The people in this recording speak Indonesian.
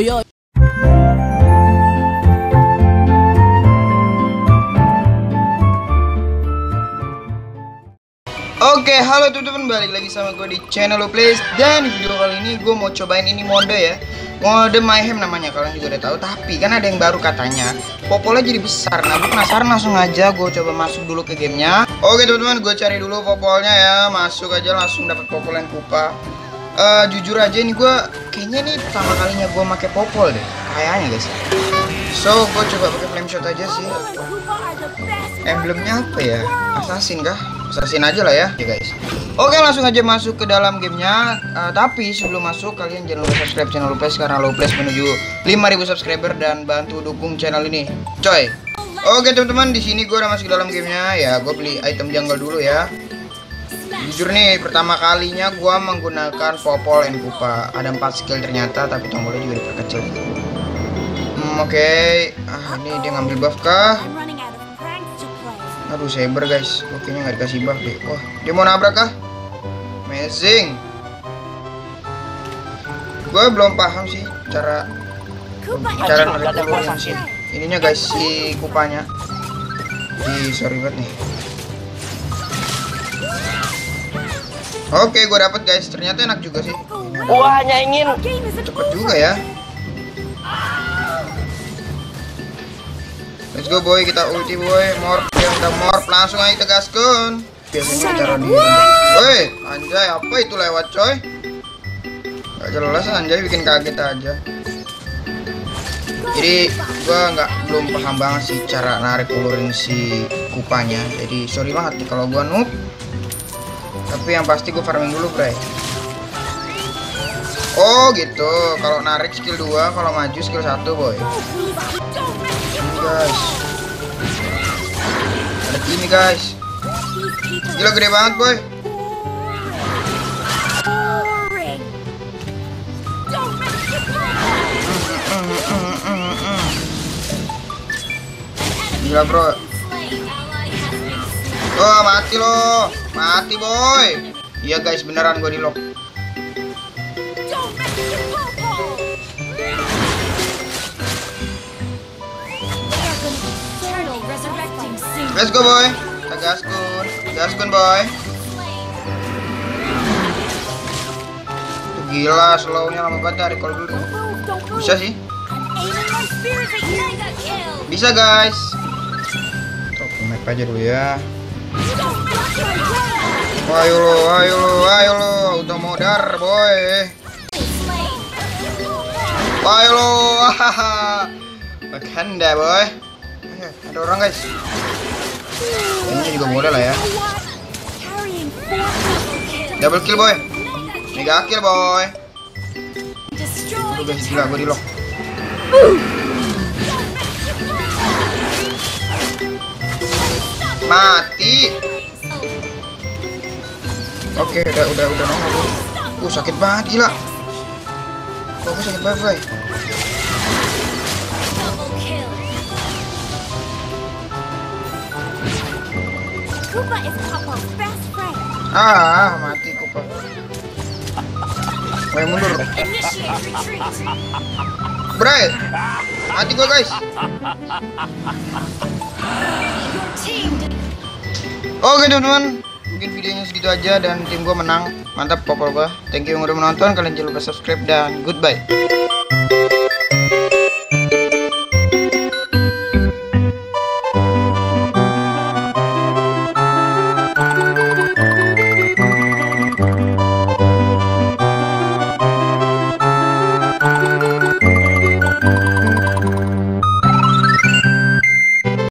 yo. Oke, halo teman-teman, balik lagi sama gue di channel LoPlayz. Dan di video kali ini gue mau cobain ini mode ya. Mode Mayhem namanya, kalian juga udah tahu. Tapi kan ada yang baru katanya, popolnya jadi besar. Nah, gue penasaran, langsung aja gue coba masuk dulu ke gamenya. Oke teman-teman, gue cari dulu popolnya ya. Masuk aja langsung dapat popol yang kupa. Jujur aja ini gue, kayaknya nih pertama kalinya gue pakai popol deh. Kayaknya guys. So, gue coba pakai flameshot aja sih. Emblemnya apa ya? Assassin kah? Assassin aja lah ya, guys. Oke, langsung aja masuk ke dalam gamenya. Tapi sebelum masuk, kalian jangan lupa subscribe channel LoPlayz, karena LoPlayz menuju 5000 subscriber, dan bantu dukung channel ini, coy. Oke teman-teman, di sini gue udah masuk ke dalam gamenya ya. Gue beli item jungle dulu ya. Jujur nih, pertama kalinya gue menggunakan popol and kupa. Ada 4 skill ternyata, tapi tombolnya juga diperkecil. Oke. Ini dia ngambil buff kah? Aduh, saber guys, kayaknya nggak dikasih buff deh. Wah, dia mau nabrak kah? Amazing. Gue belum paham sih cara ngerekrut sih. Ininya guys, si kupanya. Ih, sorry banget nih. Oke, gue dapet guys. Ternyata enak juga sih. Wah, hanya ingin cepet juga ya. Let's go boy, kita ulti boy, kita morp, langsung aja kita gaskan. Biasanya cara dia. Woi, anjay, apa itu lewat coy? Gak jelas anjay, bikin kaget aja. Jadi gua belum paham banget sih cara narik ulurin si kupanya. Jadi sorry banget nih kalau gua noob. Tapi yang pasti gua farming dulu, bro. Oh gitu, kalau narik skill 2, kalau maju skill 1 boy. Guys, ada ini guys, gila gede banget boy. Gila bro. Wah, mati loh, mati boy. Iya guys, beneran gue di lock. Let's go boy, kita gaskun boy. Gila, slownya lama banget dari kalau dulu. Bisa sih. Bisa guys. Top map aja dulu ya. Ayo lo, udah mau dar boy. Ayo lo, hahaha. Bercanda boy. Ada orang guys. Ini juga modal lah ya. Double kill boy. Mega kill boy. Udah gila, gue di lock. Mati. Oke, udah nongol. Sakit banget gila. Kok sakit banget boy. Mati kupa. Gue mundur. Bray, mati gue guys. Oke teman-teman, mungkin videonya segitu aja, dan tim gue menang. Mantap popol gue. Thank you yang udah menonton. Kalian jangan lupa subscribe, dan goodbye.